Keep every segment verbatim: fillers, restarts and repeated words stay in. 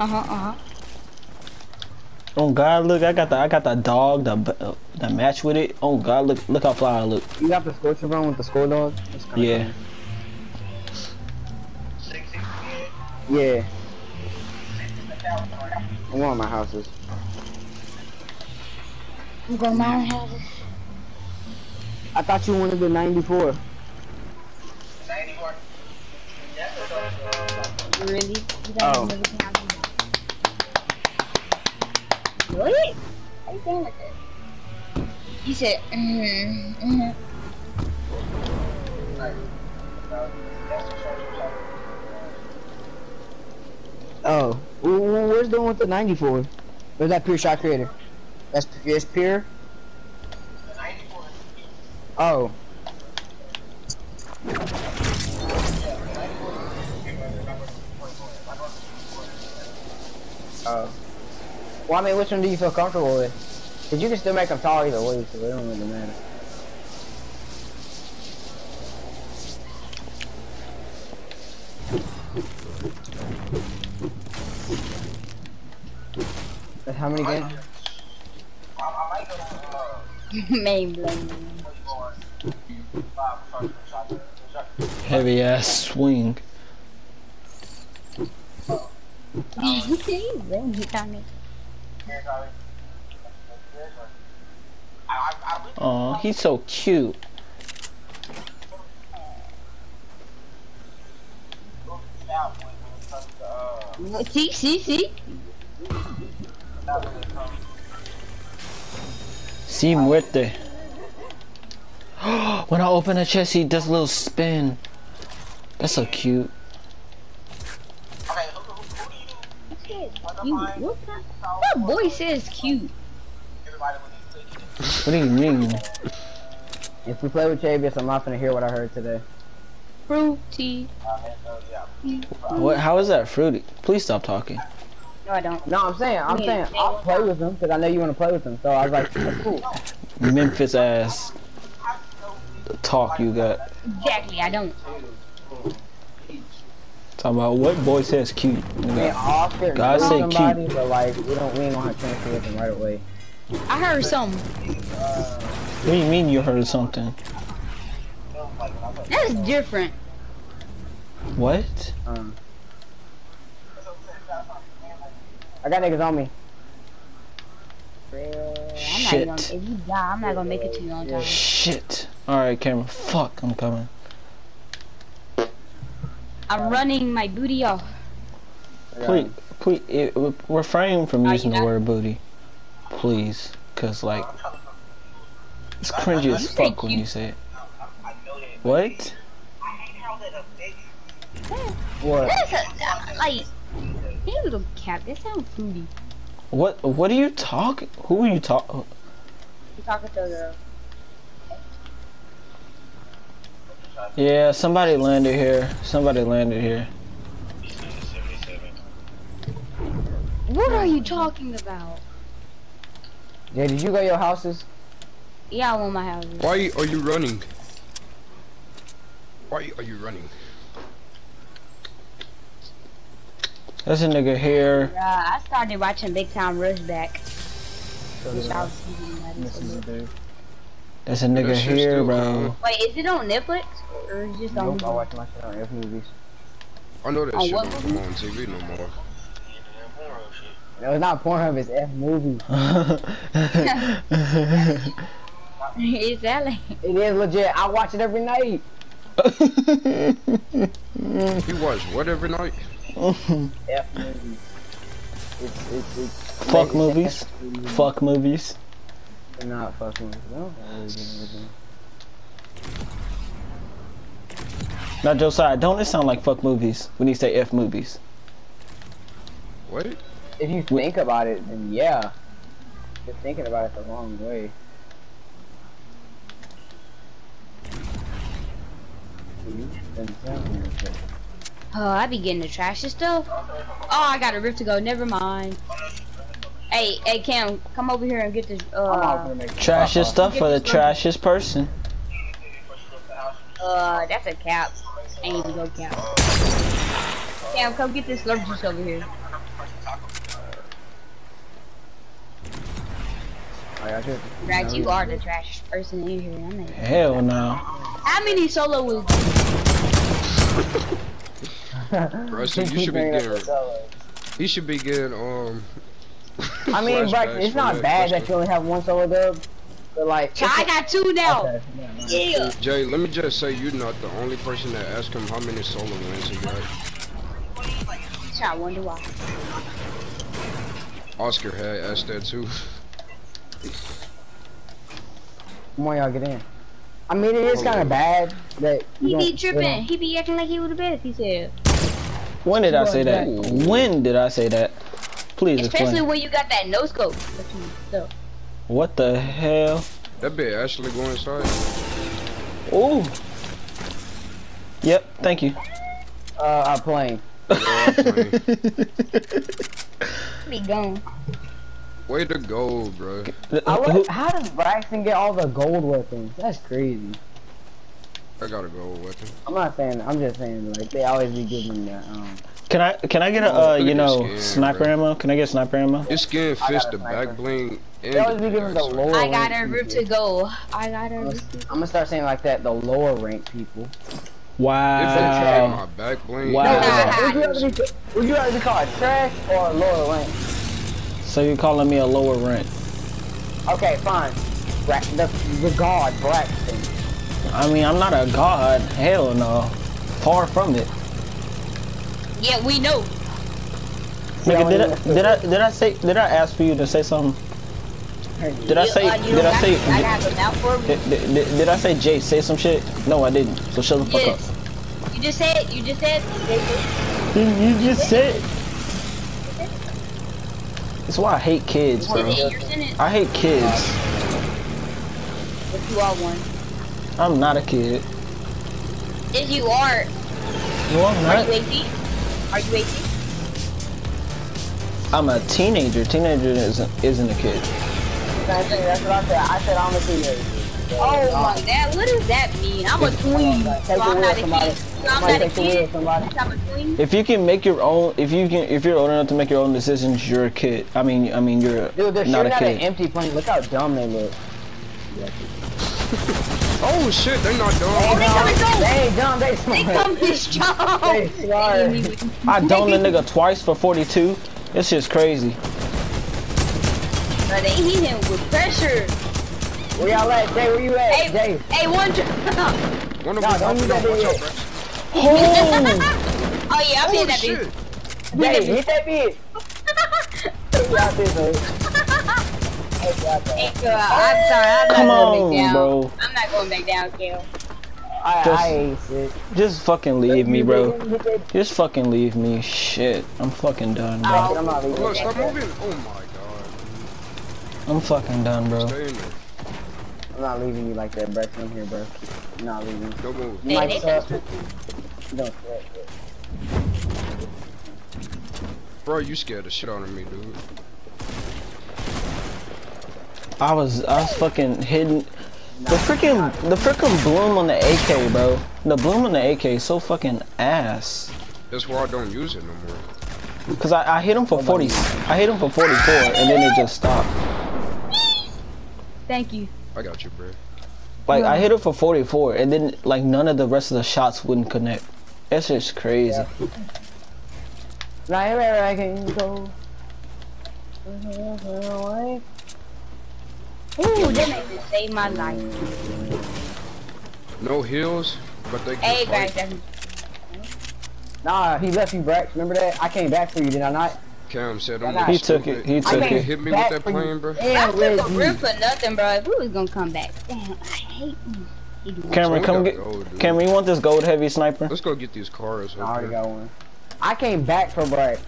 Uh-huh, uh-huh. Oh God, look, I got the I got the dog, the uh, the match with it. Oh God, look, look how fly I look. You got the scorching round with the score dog. Yeah. Cool. Yeah. One of my houses. You got my own houses. I thought you wanted the ninety-four. ninety-four. Really? You got oh. What? How you doing with it? He said, mm, mm. Oh, where's the one with the ninety-four? Where's that pure shot creator? That's, that's pure? The ninety-four. Oh. Oh. Well, I mean, which one do you feel comfortable with? Because you can still make them tall either way, so it don't really matter. That's how many games? Main blame. Heavy ass swing. You can't bring it on me. Oh, he's so cute. See, see, see. See, muerte. When I open the chest, he does a little spin. That's so cute. You, what, what voice is cute? What do you mean? If we play with Chavis, I'm not gonna hear what I heard today. Fruity. What? How is that fruity? Please stop talking. No, I don't. No, I'm saying, I'm yeah, saying, yeah. I'll play with him because I know you want to play with him. So I was like, that's cool. Memphis ass. The talk you got. Exactly, I don't. Talking about what boy says cute. You know, God say somebody, cute. But like, we don't, we ain't gonna have chance to with them right away. I heard something. What do you mean you heard something? That's different. What? Um, I got niggas on me. Shit. I'm not gonna, if you die, I'm not gonna make it to you on time. Shit. Alright, Cameron. Fuck, I'm coming. I'm running my booty off. Please, please, it, refrain from using the word booty, please, cause like it's cringy as fuck when you say it. What? What? That's a, like, hey little cat, that sounds fruity. What? What are you talking? Who are you talking? You talking to a girl. Yeah, somebody landed here. Somebody landed here. What are you talking about? Yeah, did you go your houses? Yeah, I want my houses. Why are you running? Why are you running? That's a nigga here. Yeah, I started watching Big Time Rush back. So That's a nigga here, bro. Wait, is it on Netflix? Or is it just on Netflix? I watch my shit on F movies. I know that oh, shit don't come on T V no more. No, it's not Pornhub, it's F movies. Exactly. It is legit. I watch it every night. You watch what every night? F movies. It's, it's, it's, fuck it's movies. F movies. Fuck movies. Not fucking no. Now Josiah, don't it sound like fuck movies when you say F movies? What? If you think about it, then yeah. You're thinking about it the wrong way. Oh, I be getting the trash and stuff. Oh, I got a rift to go. Never mind. Hey, hey Cam, come over here and get this, uh... trashiest stuff for the trashiest person. Uh, that's a cap. I need to go cap. Cam, come get this slurp juice over here. I should. Brad, you are the trash person in here. I'm Hell no. How many solo was Bryson, you should be getting. You should be getting um. I mean, Bryson, it's not bad that you only have one solo dub. But like, I got two now. Okay, yeah. yeah. Jay, let me just say, you're not the only person that asked him how many solo wins he got. I wonder why. Oscar had asked that too. Come on, y'all get in. I mean, it is kind of bad that he be tripping. He be acting like he would have been if he said. When did I say that? When did I say that? Please explain. Especially when you got that no scope. What the hell? That bit actually go inside. Oh. Yep. Thank you. Uh, I'm playing. Yeah, I'm playing. Be gone. Way to go, bro. I, how does Braxton get all the gold weapons? That's crazy. I got a gold weapon. I'm not saying that. I'm just saying like they always be giving that. Um, can I can I get a uh, you know skin, sniper bro. ammo? Can I get sniper ammo? This skin fits the back bling. They always be giving the lower. I got a route to go. I got a. I'm, I'm gonna start saying like that. The lower rank people. Wow. If my back bling. Wow. No, no, no. Would you rather be called trash or lower rank? So you're calling me a lower rank? Okay, fine. The, the god, Braxton. I mean, I'm not a god. Hell no. Far from it. Yeah, we know. Nigga, did I, did I did I say did I ask for you to say something? Did I say did I say did, did I say Jay say some shit? No, I didn't. So shut the fuck up. You just said you just said. You just said. That's why I hate kids, bro. I hate kids. If you are one. I'm not a kid. If you are. No, I'm not. Are you eighteen? Are you eighteen? I'm a teenager. Teenager isn't isn't a kid. That's what I said. I said I'm a teenager. Oh my god, what does that mean? I'm a tween. So I'm not a kid. So I'm not a kid. I'm a tween. If you can make your own, if you can, if you're old enough to make your own decisions, you're a kid. I mean, I mean, you're Dude, they're not a kid. At an empty plane. Look how dumb they look. Oh shit, they're not dumb. Oh, they coming dumb. They dumb. They smart. They come this job. They smart. I domed the nigga twice for forty-two. This shit's crazy. But they hit him with pressure. Where y'all at, Jay? Where you at, hey, Jay? Hey, one. One of them. No, don't watch out, bro. Oh. Oh yeah, I'm hitting that bitch. Jay, hit that bitch. Hey, girl, I'm sorry. I'm Come not going on, back down. Bro. I'm not going back down, Kale. I, just, I hate it. Just fucking leave me, bro. Just fucking leave me. Shit, I'm fucking done, bro. Oh, I'm not leaving. Look, stop moving. Oh my god. I'm fucking done, bro. I'm not leaving you like that, bro. I'm here, bro. I'm not leaving you. Don't move. Hey, Mike's up. Don't sweat it. Bro, you scared the shit out of me, dude. I was, I was fucking hidden. The freaking, the freaking bloom on the A K, bro. The bloom on the A K is so fucking ass. That's why I don't use it no more. Cause I, I hit him for forty. I hit him for forty-four, and then it just stopped. Thank you. I got you, bro. Like I hit him for forty-four, and then like none of the rest of the shots wouldn't connect. That's just crazy. Right where I can go. Ooh, they made me save my life. No heals, but they can fight. Hey, Brax. Nah, he left you, Brax. Remember that? I came back for you, did I not? Cam said, I'm He took it. He took it. Hit me with that plane, bro. I took a rip for nothing, bro. If we was gonna come back. Damn, I hate you. Cameron, come get. Cameron, you want this gold heavy sniper? Let's go get these cars. I already got one. I came back for Brax.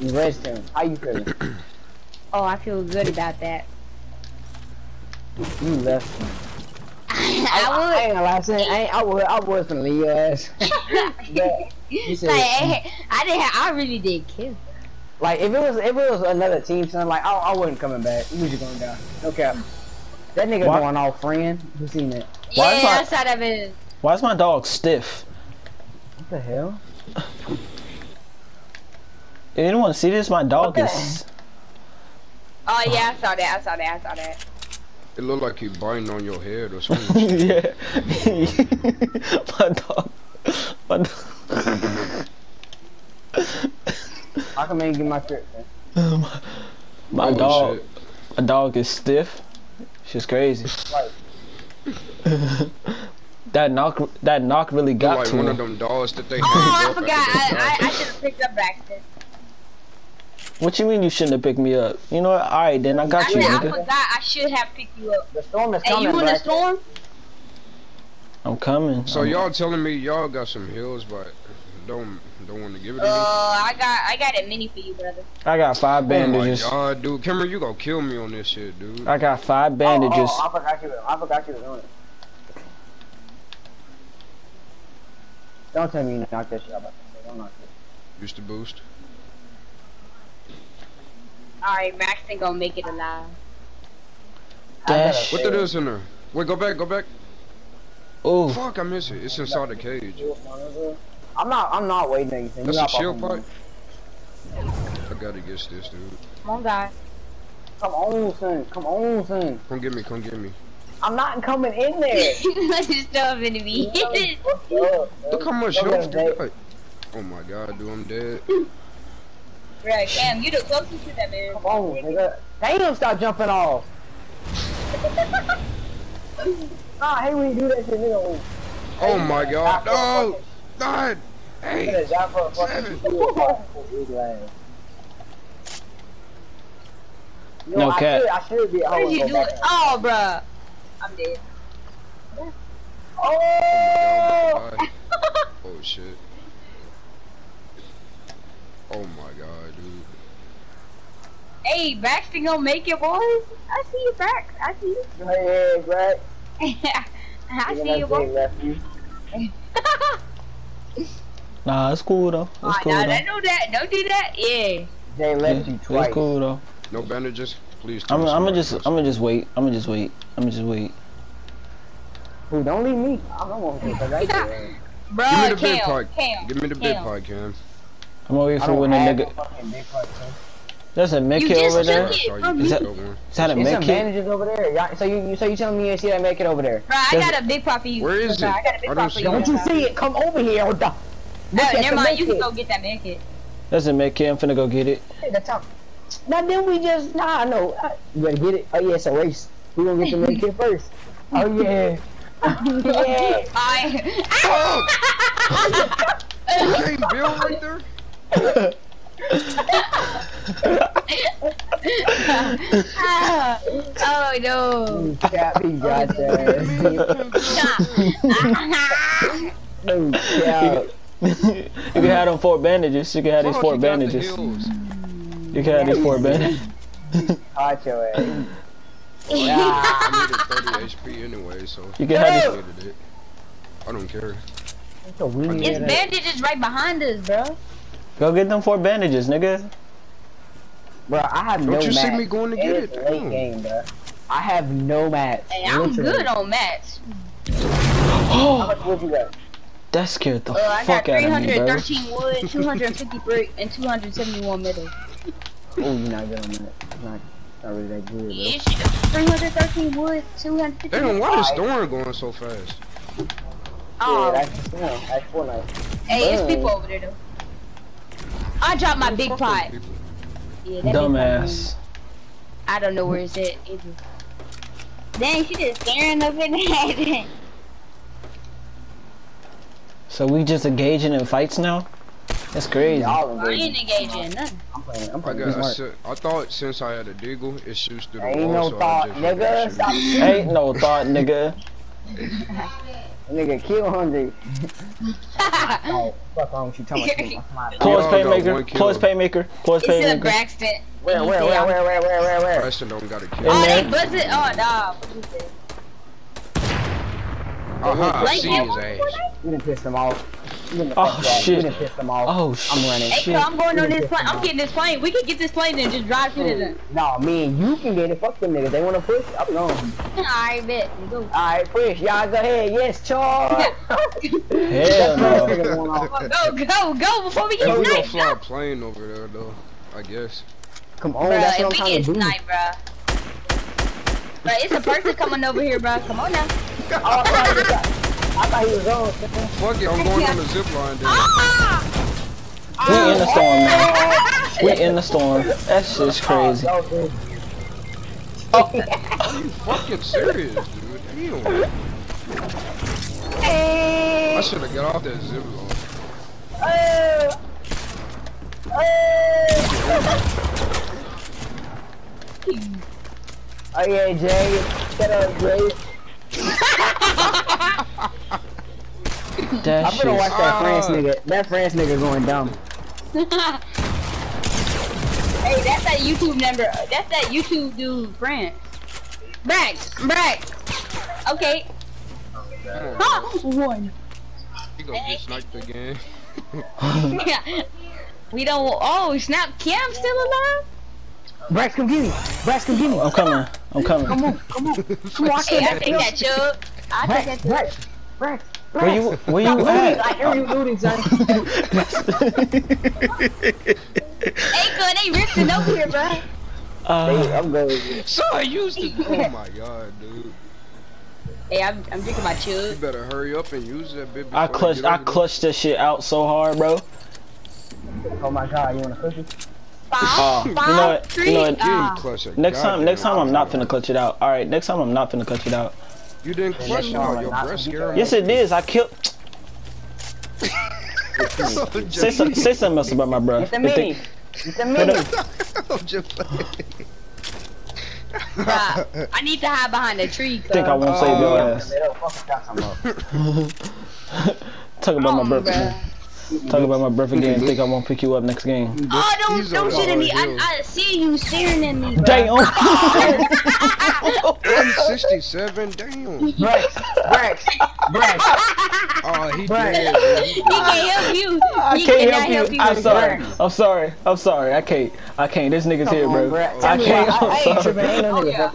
You rested him. How you feeling? Oh, I feel good about that. You left me. I, I, I, I ain't gonna lie, son. I, ain't, I, would, I was gonna leave your ass. You said, like, I, I didn't have, I really did kill. Like, if it was, if it was another team, son, like, I, I wasn't coming back. You was just gonna die. Okay. That nigga why? Going all friend. Who seen it? Why yeah, my, I saw that video. Why is my dog stiff? What the hell? Anyone see this? My dog is... Oh, yeah, I saw that. I saw that. I saw that. It look like you biting on your head or something. Yeah. My dog. My dog. I can make you my shirt, man. My, my oh, dog. Shit. My dog is stiff. She's crazy. That knock. That knock really got like to one me. Of them dogs that they. Oh, I forgot. I, I, I should have picked up Braxton. What you mean you shouldn't have picked me up? You know what? Alright then, I got I you, mean, nigga. I forgot I should have picked you up. The storm is hey, coming, you in the storm? I'm coming. So y'all telling me y'all got some heals, but don't don't want to give it to uh, me? I got I got a mini for you, brother. I got five bandages. Oh my God, dude. Cameron, you gonna kill me on this shit, dude. I got five bandages. Oh, oh I forgot you. I forgot you were doing it. Don't tell me you knocked that shit out. Don't knock it. Use the boost. Alright, Max ain't gonna make it alive. Dash. What the hell is in there? Wait, go back, go back. Oh. Fuck, I miss it. It's inside the cage. I'm not, I'm not waiting anything. That's the shield part? I gotta get this, dude. Come on, guy. Come on, son. Come on, son. Come get me, come get me. I'm not coming in there. Let's just stop in me. Look how much health you got. Oh my God, dude, I'm dead. Right, damn, you the closest to that man. Come on, nigga. Damn, stop jumping off. Nah, I hate when you do that shit, nigga. Oh my God. No. God. Hey. No cap. I should be. What did you do? Oh, bruh. I'm dead. Oh. Oh, shit. Oh my God, dude. Hey, Braxton gonna make it, boys. I see you, Brax. I see you. Go ahead, Brax. I You're see you, boys. Nah, it's cool, though. It's oh, cool, nah, though. That, no, that, don't do that. Yeah. They left yeah, you twice. It's cool, though. No bandages, please. I'm gonna just, I'm gonna just wait. I'm gonna just wait. I'm gonna just wait. Dude, don't leave me. I don't want to get right there. Bro, give me the big part. Give me the big part, Cam. I'm over here for when a nigga. There's a med kit over there. Is that, is that a med kit? Bandages over there. So you, you, so you telling me you see that med kit over there? Bro, I There's got a big pop for you. Where is it? I got a big pop for you. Don't you see it? Come over here. Hold on. No, never mind. You can go get that med kit. There's a med kit. I'm finna go get it. Hey, that's how. Now then we just nah no. You better get it. Oh yeah, it's a race. We gonna get the med kit first. Oh yeah. Oh yeah. I. Hey, Bill, right there. Oh no! Got me, got there. No doubt. You can have them four bandages. You can have these four bandages. You can have these four bandages. Hot your ass. I needed thirty H P anyway, so you can have this. I don't care. It's bandages right behind us, bro. Go get them four bandages, nigga. Bro, I have Don't no match. Don't you see me going to get it? It. Late game, bro. I have no match. Hey, I'm good on match. Oh! That scared the uh, fuck out of me, bro. I got three hundred thirteen wood, two hundred fifty brick, and two hundred seventy-one metal. Oh, you're not good on that. Not, not really that good, bro. Yeah, three hundred thirteen wood, two hundred fifty. Damn, why is Storm going so fast? Oh. Yeah, that's, you know, that's Fortnite. Hey, it's people over there, though. I dropped my big pot. Yeah, dumbass. I don't know where it's at either. Dang, she just staring up in there. So we just engaging in fights now? That's crazy. Y'all ain't engaging in nothing. I'm playing, I'm playing. I, got, I, I thought since I had a deagle, it shoots through the wall. Ain't no so thought, nigga. Stop ain't no thought, nigga. Nigga, kill hungry. Oh, fuck on what you talking about. Close paymaker, close paymaker, close paymaker. It's a Braxton. Where, where, where, where, where, where, where, where? Braxton don't got a kill. Oh, they buzzed. Oh, nah. Aha, I see his ass. You done pissed them off. Oh, shit. You done pissed them off. Oh, shit. I'm running. Hey, I'm going on this plane. I'm getting this plane. We can get this plane and just drive through them. Nah, man, you can get it. Fuck them niggas. They want to push? I'm gone. Alright, bet. Alright, push. Y'all go ahead. Yes, Charles. Hell no. Go, go, go before we get sniped. We gonna fly a plane over there, though. I guess. Come on, that's what I'm trying to do. If we get sniped, bruh. But it's a person coming over here, bro. Come on now. Oh, I thought he was on. Fuck it, I'm going yeah. on the zip line, dude. Ah! We oh. in the storm, man. We in the storm. That shit's crazy. Oh, are you fucking serious, dude? Damn. Hey. I should have got off that zip line. Oh. Oh yeah, Jay. Shut up, Jay. That I'm gonna watch that uh, France nigga. That France nigga going dumb. Hey, that's that YouTube number. That's that YouTube dude, France. Back, back. Okay. Huh? One. You gonna get sniped again? Yeah. We don't. Oh, snap! Cam still alive? Brax, come get me. Brax, come get me. I'm coming. I'm coming. Come on, come on. Come on. Hey, I think that joke. I think that joke. Brax, Brax, Brax. Where you? Where you Stop at? I hear you looting, son. Hey, good. They ripping over here, bro. Uh, hey, I'm going. So I used to. Oh my god, dude. Hey, I'm, I'm drinking my chill. You better hurry up and use that bit. I clutched. I clutched this shit out so hard, bro. Oh my god, you wanna clutch it? Five, uh, five, you know what, three, you know what, uh, next time, next time I'm not finna clutch it out. Alright, next time I'm not finna clutch it out. You didn't clutch it out, your breast scared. Yes it is, I killed... say, some, say something else about my bro. It's a mini. It's a mini. I'm just playing. Nah, I need to hide behind a tree. I think I won't oh. save your ass. Talk about oh, my bro. Talk about my breath again. Think I won't pick you up next game. Oh, don't don't shit at me. I I see you staring at me. Bro. Damn. three sixty-seven. Damn. Brax. Brax. Brax. Oh, he dead. He can't help you. I he can't help you. help you. I'm sorry. I'm sorry. I'm sorry. I can't. I can't. This nigga's here, bro. Brax. I can't. I'm I, I sorry. Ain't oh, yeah.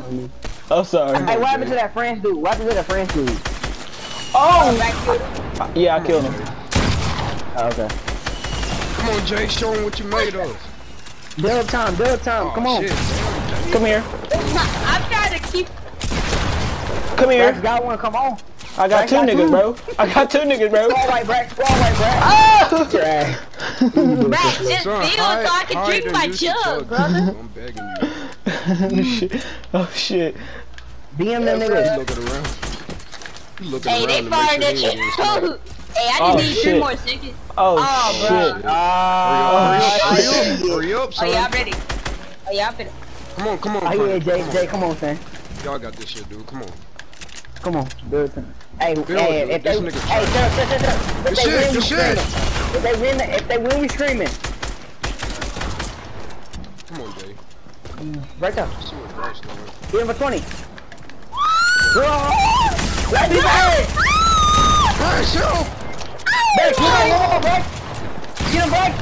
I'm sorry. Hey, what happened to that French dude? What happened to that French dude? Oh. Yeah, I killed him. Oh, okay. Come on, Jay. Show him what you made of. Build time. Build time. Oh, come on. Shit. Come here. I've got to keep. Come here. Brax got one. Come on. I got Brax two got niggas, two. bro. I got two niggas, bro. Go away, Brax. Go away, Brax. Oh! Brax. Brax, just beat him so I can drink I my jug, brother. I'm begging you. Shit. Oh, shit. D M them niggas. Looking around. Looking hey, around they fired at you. Hey, I just oh, need shit. three more seconds. Oh, oh shit. Bro. Uh, hurry up, hurry up, son. Oh, y'all ready? Oh, y'all ready? Come on, come on. Oh, yeah, Jay, Jay, come on, son. Y'all got this shit, dude. Come on. Come on. Do it, son. Hey, Build, hey, dude. if they, this hey, sir, sir, sir, sir. If they win, we screaming. If they win, if they win, we screaming. Come on, Jay. Right there. Give him a twenty. Let me go. Alright, shoot him! Back, get him, low, back! Get him, back!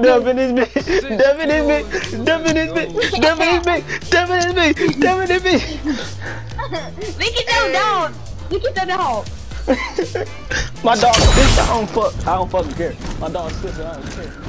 Dumping his bitch! Dumping his bitch! Dumping his bitch! Dumping his bitch! Dumping his bitch! Dumping his bitch! We can go down! We can go down! My dog sits, I don't fuck, I don't fucking care. My dog sits, I don't care.